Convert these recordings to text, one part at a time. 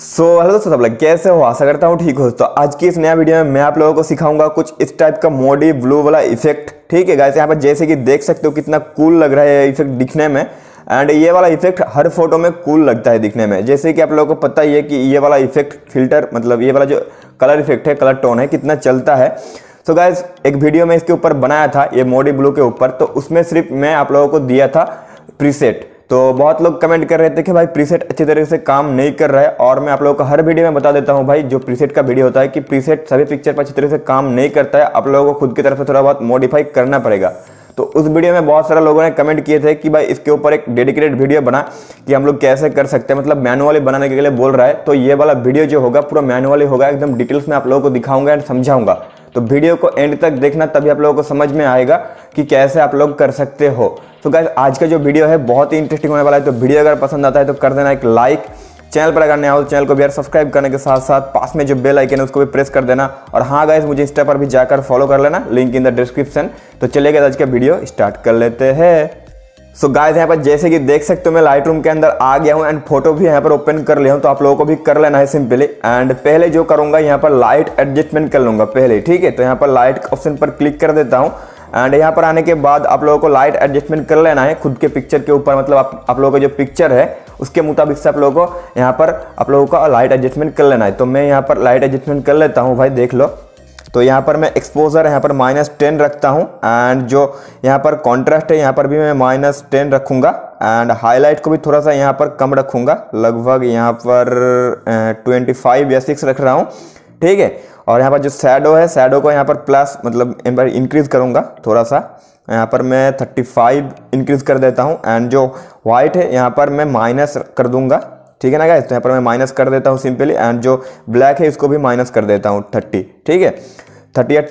So hello दोस्तों, सब लोग कैसे हो? आशा करता हूँ ठीक हो। तो आज की इस नया वीडियो में मैं आप लोगों को सिखाऊंगा कुछ इस टाइप का मोडी ब्लू वाला इफेक्ट। ठीक है गाइस, यहाँ पर जैसे कि देख सकते हो कितना कूल लग रहा है इफेक्ट दिखने में। एंड ये वाला इफेक्ट हर फोटो में कूल लगता है दिखने में। जैसे कि आप लोगों को पता ही है कि ये वाला इफेक्ट फिल्टर, मतलब ये वाला जो कलर इफेक्ट है, कलर टोन है, कितना चलता है। तो गाइस एक वीडियो में इसके ऊपर बनाया था, ये मोडी ब्लू के ऊपर, तो उसमें सिर्फ मैं आप लोगों को दिया था प्रीसेट। तो बहुत लोग कमेंट कर रहे थे कि भाई प्रीसेट अच्छी तरीके से काम नहीं कर रहा है, और मैं आप लोगों को हर वीडियो में बता देता हूं भाई, जो प्रीसेट का वीडियो होता है कि प्रीसेट सभी पिक्चर पर अच्छी तरीके से काम नहीं करता है, आप लोगों को खुद की तरफ से थोड़ा बहुत मॉडिफाई करना पड़ेगा। तो उस वीडियो में बहुत सारे लोगों ने कमेंट किए थे कि भाई इसके ऊपर एक डेडिकेटेड वीडियो बना कि हम लोग कैसे कर सकते हैं, मतलब मैनुअली बनाने के लिए बोल रहा है। तो ये वाला वीडियो जो होगा पूरा मैनुअली होगा, एकदम डिटेल्स में आप लोगों को दिखाऊंगा एंड समझाऊंगा। तो वीडियो को एंड तक देखना, तभी आप लोगों को समझ में आएगा कि कैसे आप लोग कर सकते हो। तो गाइस आज का जो वीडियो है बहुत ही इंटरेस्टिंग होने वाला है। तो वीडियो अगर पसंद आता है तो कर देना एक लाइक, चैनल पर अगर नया हो तो चैनल को भी यार सब्सक्राइब करने के साथ साथ पास में जो बेल आइकन है उसको भी प्रेस कर देना। और हाँ गाइस, मुझे इंस्टा पर भी जाकर फॉलो कर लेना, लिंक इन द डिस्क्रिप्शन। तो चलिए गाइस आज का वीडियो स्टार्ट कर लेते हैं। सो गाइस यहाँ पर जैसे कि देख सकते हो मैं लाइट रूम के अंदर आ गया हूँ एंड फोटो भी यहाँ पर ओपन कर लिया हूँ। तो आप लोगों को भी कर लेना है सिंपली। एंड पहले जो करूँगा यहाँ पर लाइट एडजस्टमेंट कर लूँगा पहले, ठीक है। तो यहाँ पर लाइट ऑप्शन पर क्लिक कर देता हूँ एंड यहाँ पर आने के बाद आप लोगों को लाइट एडजस्टमेंट कर लेना है खुद के पिक्चर के ऊपर, मतलब आप लोगों का जो पिक्चर है उसके मुताबिक से आप लोगों को यहाँ पर आप लोगों का लाइट एडजस्टमेंट कर लेना है। तो मैं यहाँ पर लाइट एडजस्टमेंट कर लेता हूँ भाई, देख लो। तो यहाँ पर मैं एक्सपोजर यहाँ पर -10 रखता हूँ एंड जो यहाँ पर कॉन्ट्रास्ट है यहाँ पर भी मैं -10 रखूँगा एंड हाईलाइट को भी थोड़ा सा यहाँ पर कम रखूँगा, लगभग यहाँ पर 25 या 6 रख रहा हूँ, ठीक है। और यहाँ पर जो शैडो है, शैडो को यहाँ पर प्लस, मतलब यहाँ पर इंक्रीज़ करूँगा थोड़ा सा, यहाँ पर मैं 35 इंक्रीज़ कर देता हूँ। एंड जो वाइट है यहाँ पर मैं माइनस कर दूँगा, ठीक है ना गाइस। तो यहाँ पर मैं माइनस कर देता हूँ सिंपली। एंड जो ब्लैक है इसको भी माइनस कर देता हूँ 30, ठीक है, 30 या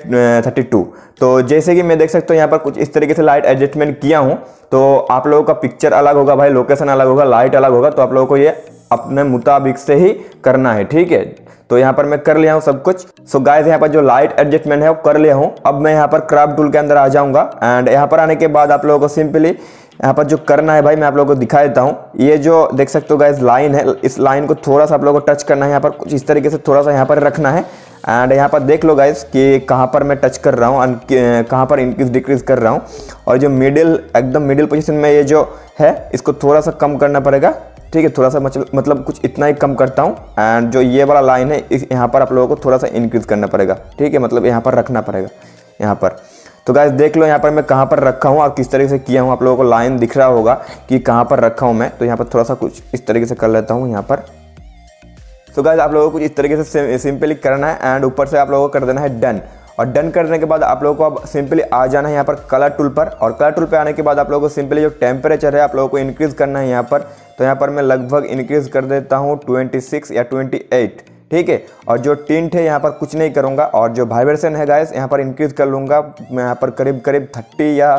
32। तो जैसे कि मैं देख सकता हूँ यहाँ पर कुछ इस तरीके से लाइट एडजस्टमेंट किया हूँ। तो आप लोगों का पिक्चर अलग होगा भाई, लोकेशन अलग होगा, लाइट अलग होगा, तो आप लोगों को ये अपने मुताबिक से ही करना है, ठीक है। तो यहाँ पर मैं कर लिया हूँ सब कुछ। सो गाइस यहाँ पर जो लाइट एडजस्टमेंट है वो कर लिया हूँ। अब मैं यहाँ पर क्रॉप टूल के अंदर आ जाऊँगा एंड यहाँ पर आने के बाद आप लोगों को सिंपली यहाँ पर जो करना है भाई मैं आप लोगों को दिखा देता हूँ। ये जो देख सकते हो गाइस लाइन है, इस लाइन को थोड़ा सा आप लोगों को टच करना है, यहाँ पर कुछ इस तरीके से थोड़ा सा यहाँ पर रखना है। एंड यहाँ पर देख लो गाइस कि कहाँ पर मैं टच कर रहा हूँ एंड कहाँ पर इंक्रीज डिक्रीज कर रहा हूँ। और जो मिडिल, एकदम मिडिल पोजीशन में ये जो है इसको थोड़ा सा कम करना पड़ेगा, ठीक है, थोड़ा सा, मतलब कुछ इतना ही कम करता हूँ। एंड जो ये वाला लाइन है यहाँ पर आप लोगों को थोड़ा सा इंक्रीज करना पड़ेगा, ठीक है, मतलब यहाँ पर रखना पड़ेगा यहाँ पर। तो गाइस देख लो यहाँ पर मैं कहाँ पर रखा हूँ और किस तरीके से किया हूँ, आप लोगों को लाइन दिख रहा होगा कि कहाँ पर रखा हूँ मैं। तो यहाँ पर थोड़ा सा कुछ इस तरीके से कर लेता हूँ यहाँ पर। तो गाइस आप लोगों को कुछ इस तरीके से सिंपली करना है एंड ऊपर से आप लोगों को कर देना है डन। और डन करने के बाद आप लोगों को अब सिंपली आ जाना है यहाँ पर कलर टूल पर। और कलर टूल पर आने के बाद आप लोगों को सिंपली जो टेम्परेचर है आप लोगों को इंक्रीज़ करना है यहाँ पर। तो यहाँ पर मैं लगभग इंक्रीज़ कर देता हूँ 26 या 28, ठीक है। और जो टिंट है यहाँ पर कुछ नहीं करूँगा। और जो वाइब्रेशन है गाइस यहाँ पर इंक्रीज़ कर लूँगा, यहाँ पर करीब करीब 30 या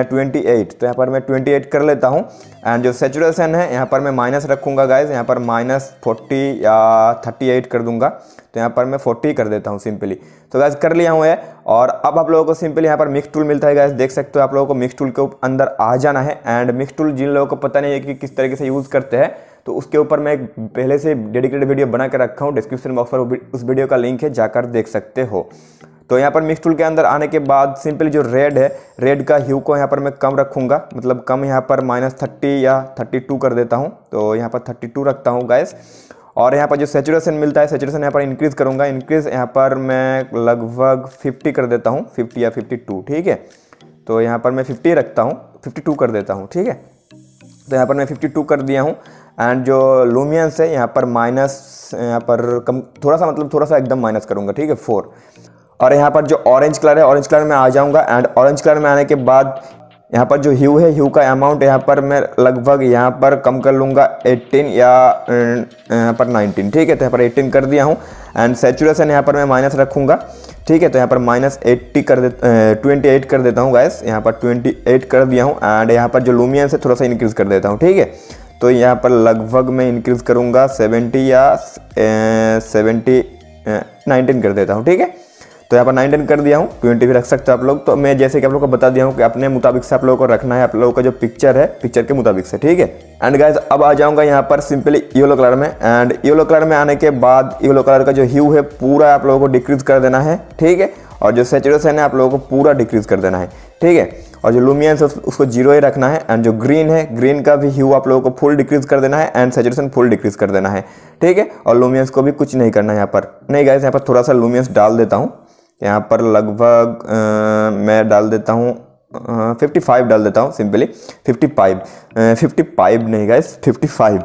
28, तो यहाँ पर मैं 28 कर लेता हूँ। एंड जो सेचुरेशन है यहाँ पर मैं माइनस रखूँगा गाइस, यहाँ पर -40 या 38 कर दूँगा। तो यहाँ पर मैं 40 कर देता हूँ सिंपली। तो गाइस कर लिया हूँ ये। और अब आप लोगों को सिंपली यहाँ पर मिक्स टूल मिलता है गाइस, देख सकते हो। आप लोगों को मिक्स टूल के अंदर आ जाना है एंड मिक्स टूल जिन लोगों को पता नहीं है कि किस तरीके से यूज़ करते हैं, तो उसके ऊपर मैं एक पहले से डेडिकेटेड वीडियो बना के रखा हूँ, डिस्क्रिप्शन बॉक्स पर उस वीडियो का लिंक है, जाकर देख सकते हो। तो यहाँ पर मिक्स टूल के अंदर आने के बाद सिंपली जो रेड है, रेड का ह्यू को यहाँ पर मैं कम रखूँगा, मतलब कम, यहाँ पर -30 या 32 कर देता हूँ। तो यहाँ पर 32 रखता हूँ गाइस। और यहाँ पर जो सेचुरेशन मिलता है, सेचुरेशन यहाँ पर इंक्रीज़ करूँगा, इंक्रीज़ यहाँ पर मैं लगभग 50 कर देता हूँ, 50 या 52, ठीक है। तो यहाँ पर मैं 50 रखता हूँ, 52 कर देता हूँ, ठीक है। तो यहाँ पर मैं 52 कर दिया हूँ। एंड जो लुमियंस है यहाँ पर माइनस, यहाँ पर कम थोड़ा सा, मतलब थोड़ा सा एकदम माइनस करूँगा, ठीक है, 4। और यहाँ पर जो ऑरेंज कलर है, ऑरेंज कलर में आ जाऊँगा। एंड ऑरेंज कलर में आने के बाद यहाँ पर जो ह्यू है, ह्यू का अमाउंट यहाँ पर मैं लगभग यहाँ पर कम कर लूँगा 18 या यहाँ पर 19, ठीक है। तो यहाँ पर 18 कर दिया हूँ। एंड सैचुरेशन यहाँ पर मैं माइनस रखूँगा, ठीक है। तो यहाँ पर -80 कर दे, 28 कर देता हूँ गाइस, यहाँ पर 28 कर दिया हूँ। एंड यहाँ पर जो लुमियंस है थोड़ा सा इंक्रीज़ कर देता हूँ, ठीक है। तो यहाँ पर लगभग मैं इंक्रीज़ करूँगा 70 या 19 कर देता हूँ, ठीक है। तो यहाँ पर 9-10 कर दिया हूँ, 20 भी रख सकते हो आप लोग। तो मैं जैसे कि आप लोग को बता दिया हूँ कि अपने मुताबिक से आप लोगों को रखना है, आप लोगों का जो पिक्चर है पिक्चर के मुताबिक से, ठीक है। एंड गाइज अब आ जाऊँगा यहाँ पर सिंपली येलो कलर में, एंड येलो कलर में आने के बाद येलो कलर का जो ह्यू है पूरा आप लोगों को डिक्रीज कर देना है, ठीक है। और जो सेचुरेशन है आप लोगों को पूरा डिक्रीज कर देना है, ठीक है। और जो लुमियंस है उसको जीरो ही रखना है। एंड जो ग्रीन है, ग्रीन का भी ह्यू आप लोगों को फुल डिक्रीज कर देना है एंड सेचुरेशन फुल डिक्रीज कर देना है, ठीक है। और लुमियंस को भी कुछ नहीं करना है यहाँ पर। नहीं गाइज यहाँ पर थोड़ा सा लुमियंस डाल देता हूँ, यहाँ पर लगभग मैं डाल देता हूँ 55 डाल देता हूँ सिंपली 55 नहीं गाइस 55,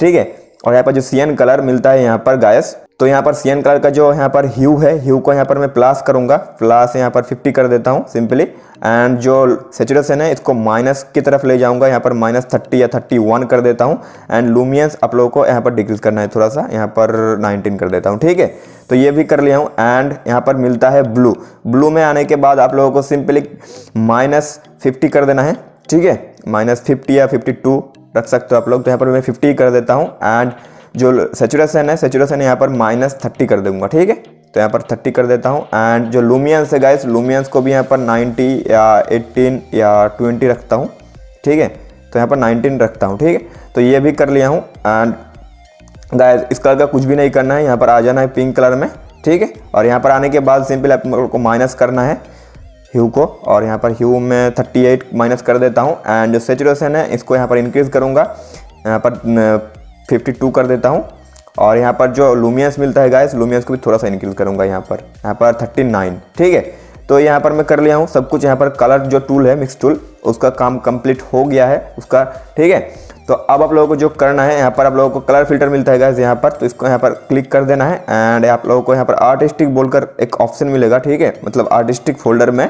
ठीक है। और यहाँ पर जो सियन कलर मिलता है यहाँ पर गाइस, तो यहाँ पर सियन कलर का जो यहाँ पर ह्यू है, ह्यू को यहाँ पर मैं प्लस करूँगा, प्लस यहाँ पर 50 कर देता हूँ सिंपली। एंड जो सेचुरेशन है इसको माइनस की तरफ ले जाऊँगा, यहाँ पर -30 या 31 कर देता हूँ। एंड लुमियंस आप लोगों को यहाँ पर डिक्रीज करना है थोड़ा सा, यहाँ पर 19 कर देता हूँ, ठीक है। तो ये भी कर लिया हूँ। एंड यहाँ पर मिलता है ब्लू, ब्लू में आने के बाद आप लोगों को सिंपली -50 कर देना है, ठीक है। -50 या 52 रख सकते हो आप लोग, तो यहाँ पर मैं 50 कर देता हूँ। एंड जो सेचुरेशन है, सेचुरेशन यहाँ पर -30 कर दूंगा, ठीक है। तो यहाँ पर 30 कर देता हूँ। एंड जो लुमियंस है गाइस, लुमियंस को भी यहाँ पर 90 या 18 या 20 रखता हूँ, ठीक है। तो यहाँ पर 19 रखता हूँ, ठीक है। तो ये भी कर लिया हूँ। एंड गाइस इस कलर का कुछ भी नहीं करना है, यहाँ पर आ जाना है पिंक कलर में, ठीक है। और यहाँ पर आने के बाद सिंपल आप लोगों को माइनस करना है ह्यू को, और यहाँ पर ह्यू में 38 माइनस कर देता हूँ। एंड जो सेचुरेशन है इसको यहाँ पर इंक्रीज़ करूँगा, यहाँ पर 52 कर देता हूँ। और यहाँ पर जो लुमियंस मिलता है गाइस, लुमियंस को भी थोड़ा सा इंक्रीज़ करूँगा, यहाँ पर 39, ठीक है। तो यहाँ पर मैं कर लिया हूँ सब कुछ। यहाँ पर कलर जो टूल है मिक्स टूल, उसका काम कंप्लीट हो गया है उसका, ठीक है। तो अब आप लोगों को जो करना है, यहाँ पर आप लोगों को कलर फिल्टर मिलता है गाइस यहाँ पर, तो इसको यहाँ पर क्लिक कर देना है। एंड आप लोगों को यहाँ पर आर्टिस्टिक बोलकर एक ऑप्शन मिलेगा, ठीक है। मतलब आर्टिस्टिक फोल्डर में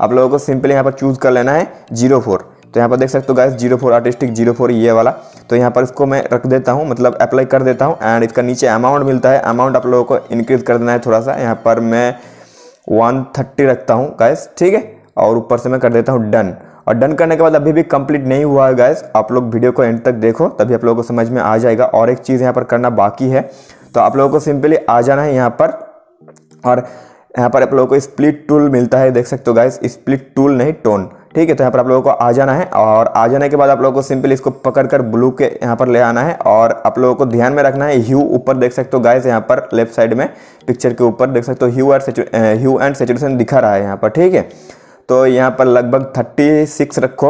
आप लोगों को सिंपली यहाँ पर चूज़ कर लेना है 04। तो यहाँ पर देख सकते हो गाइस 04 आर्टिस्टिक 04 ये वाला, तो यहाँ पर इसको मैं रख देता हूँ, मतलब अप्लाई कर देता हूँ। एंड इसका नीचे अमाउंट मिलता है, अमाउंट आप लोगों को इंक्रीज़ कर देना है थोड़ा सा, यहाँ पर मैं 130 रखता हूँ गाइस, ठीक है। और ऊपर से मैं कर देता हूँ डन। और डन करने के बाद अभी भी कंप्लीट नहीं हुआ है गाइस, आप लोग वीडियो को एंड तक देखो तभी आप लोगों को समझ में आ जाएगा। और एक चीज़ यहाँ पर करना बाकी है, तो आप लोगों को सिंपली आ जाना है यहाँ पर, और यहाँ पर आप लोगों को स्प्लिट टूल मिलता है, देख सकते हो गाइस स्प्लिट टूल नहीं टोन, ठीक है। तो यहाँ पर आप लोगों को आ जाना है, और आ जाने के बाद आप लोगों को सिंपली इसको पकड़कर ब्लू के यहाँ पर ले आना है। और आप लोगों को ध्यान में रखना है ह्यू ऊपर देख सकते हो गाइस, यहाँ पर लेफ्ट साइड में पिक्चर के ऊपर देख सकते हो ह्यू एंड सेचुरेशन दिखा रहा है यहाँ पर, ठीक है। तो यहाँ पर लगभग 36 रखो,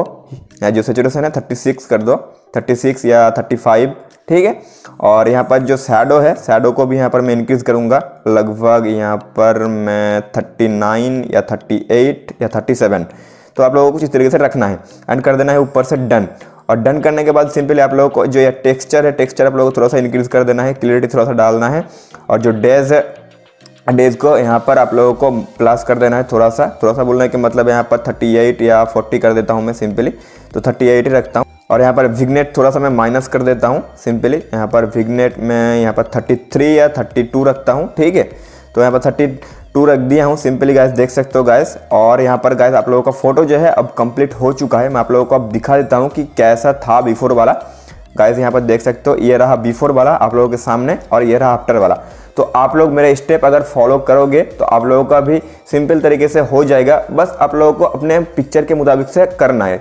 यहाँ जो सेचुरेशन है 36 कर दो, 36 या 35, ठीक है। और यहाँ पर जो शैडो है, शैडो को भी यहाँ पर मैं इंक्रीज़ करूँगा, लगभग यहाँ पर मैं 39 या 38 या 37। तो आप लोगों को कुछ इस तरीके से रखना है। एंड कर देना है ऊपर से डन। और डन करने के बाद सिंपली आप लोगों को जो यह टेक्स्चर है, टेक्स्चर आप लोगों को थोड़ा सा इंक्रीज़ कर देना है, क्लियरिटी थोड़ा सा डालना है। और जो डेज है, डेज को यहाँ पर आप लोगों को प्लस कर देना है थोड़ा सा बोलने के मतलब यहाँ पर 38 या 40 कर देता हूँ मैं सिंपली, तो 38 ही रखता हूँ। और यहाँ पर विग्नेट थोड़ा सा मैं माइनस कर देता हूँ सिंपली, यहाँ पर विग्नेट मैं यहाँ पर 33 या 32 रखता हूँ, ठीक है। तो यहाँ पर 32 रख दिया हूँ सिंपली गाइस, देख सकते हो गाइस। और यहाँ पर गाइस आप लोगों का फोटो जो है अब कंप्लीट हो चुका है। मैं आप लोगों को अब दिखा देता हूँ कि कैसा था बिफोर वाला। गाइस यहाँ पर देख सकते हो, ये रहा बिफोर वाला आप लोगों के सामने, और ये रहा आफ्टर वाला। तो आप लोग मेरे स्टेप अगर फॉलो करोगे तो आप लोगों का भी सिंपल तरीके से हो जाएगा। बस आप लोगों को अपने पिक्चर के मुताबिक से करना है।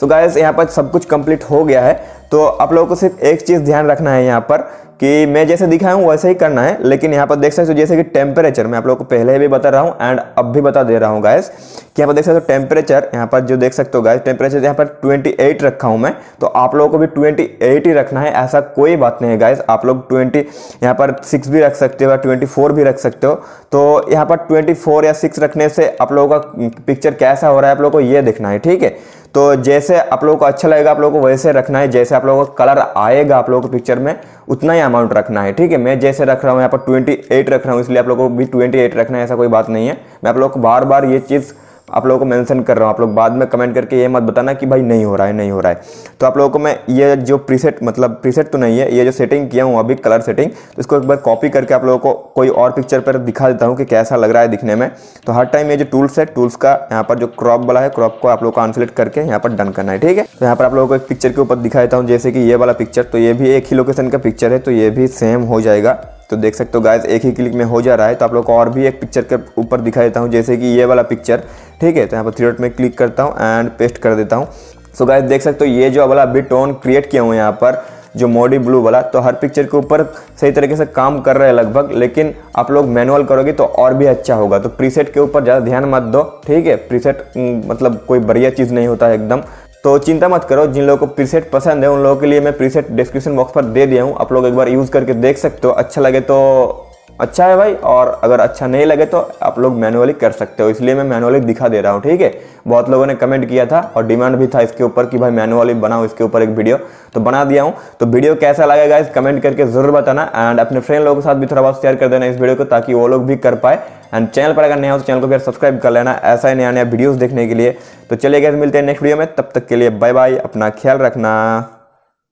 सो गाइस यहाँ पर सब कुछ कंप्लीट हो गया है। तो आप लोगों को सिर्फ एक चीज़ ध्यान रखना है यहाँ पर, कि मैं जैसे दिखाया हूँ वैसे ही करना है। लेकिन यहाँ पर देख सकते हो जैसे कि टेम्परेचर मैं आप लोगों को पहले भी बता रहा हूँ एंड अब भी बता दे रहा हूँ गाइस, कि यहाँ पर देख सकते हो टेम्परेचर, यहाँ पर जो देख सकते हो गाइस टेम्परेचर यहाँ पर 28 रखा हूँ मैं। तो आप लोगों को भी 28 ही रखना है, ऐसा कोई बात नहीं है गाइस। आप लोग 20 यहाँ पर 6 भी रख सकते हो या 24 भी रख सकते हो। तो यहाँ पर 24 या 6 रखने से आप लोगों का पिक्चर कैसा हो रहा है आप लोगों को ये देखना है, ठीक है। तो जैसे आप लोगों को अच्छा लगेगा आप लोगों को वैसे रखना है, जैसे आप लोगों का कलर आएगा आप लोगों के पिक्चर में उतना ही अमाउंट रखना है, ठीक है। मैं जैसे रख रहा हूँ यहाँ पर 28 रख रहा हूँ, इसलिए आप लोगों को भी 28 रखना है, ऐसा कोई बात नहीं है। मैं आप लोगों को बार बार ये चीज़ आप लोगों को मेंशन कर रहा हूँ, आप लोग बाद में कमेंट करके ये मत बताना कि भाई नहीं हो रहा है। तो आप लोगों को मैं ये जो प्रीसेट, मतलब प्रीसेट तो नहीं है, ये जो सेटिंग किया हूँ अभी कलर सेटिंग, तो इसको एक बार कॉपी करके आप लोगों को कोई और पिक्चर पर दिखा देता हूँ कि कैसा लग रहा है दिखने में। तो हर टाइम ये जो टूल्स है, टूल्स का यहाँ पर जो क्रॉप वाला है, क्रॉप को आप लोग को अनसेलेक्ट करके यहाँ पर डन करना है, ठीक है। तो यहाँ पर आप लोगों को एक पिक्चर के ऊपर दिखा देता हूँ, जैसे कि ये वाला पिक्चर, तो ये भी एक ही लोकेशन का पिक्चर है, तो ये भी सेम हो जाएगा। तो देख सकते हो गाइस एक ही क्लिक में हो जा रहा है। तो आप लोग को और भी एक पिक्चर के ऊपर दिखा देता हूँ, जैसे कि ये वाला पिक्चर, ठीक है। तो यहाँ पर थ्री डॉट में क्लिक करता हूँ एंड पेस्ट कर देता हूँ। सो गाइस देख सकते हो ये जो वाला अभी टोन क्रिएट किया हूँ यहाँ पर जो मोडी ब्लू वाला, तो हर पिक्चर के ऊपर सही तरीके से काम कर रहे हैं लगभग, लेकिन आप लोग मैनुअल करोगे तो और भी अच्छा होगा। तो प्रीसेट के ऊपर ज़्यादा ध्यान मत दो, ठीक है। प्रीसेट मतलब कोई बढ़िया चीज़ नहीं होता है एकदम, तो चिंता मत करो। जिन लोगों को प्रीसेट पसंद है उन लोगों के लिए मैं प्रीसेट डिस्क्रिप्शन बॉक्स पर दे दिया हूँ, आप लोग एक बार यूज़ करके देख सकते हो। अच्छा लगे तो अच्छा है भाई, और अगर अच्छा नहीं लगे तो आप लोग मैनुअली कर सकते हो, इसलिए मैं मैनुअली दिखा दे रहा हूँ, ठीक है। बहुत लोगों ने कमेंट किया था और डिमांड भी था इसके ऊपर कि भाई मैनुअली बनाओ इसके ऊपर एक वीडियो, तो बना दिया हूँ। तो वीडियो कैसा लगेगा इस कमेंट करके ज़रूर बताना, एंड अपने फ्रेंड लोगों के साथ भी थोड़ा बहुत शेयर कर देना इस वीडियो को, ताकि वो लोग भी कर पाए। एंड चैनल पर अगर नया हो तो चैनल को भी सब्सक्राइब कर लेना ऐसा ही नया नया वीडियोज़ देखने के लिए। तो चलिए गाइस मिलते हैं नेक्स्ट वीडियो में, तब तक के लिए बाय बाय, अपना ख्याल रखना।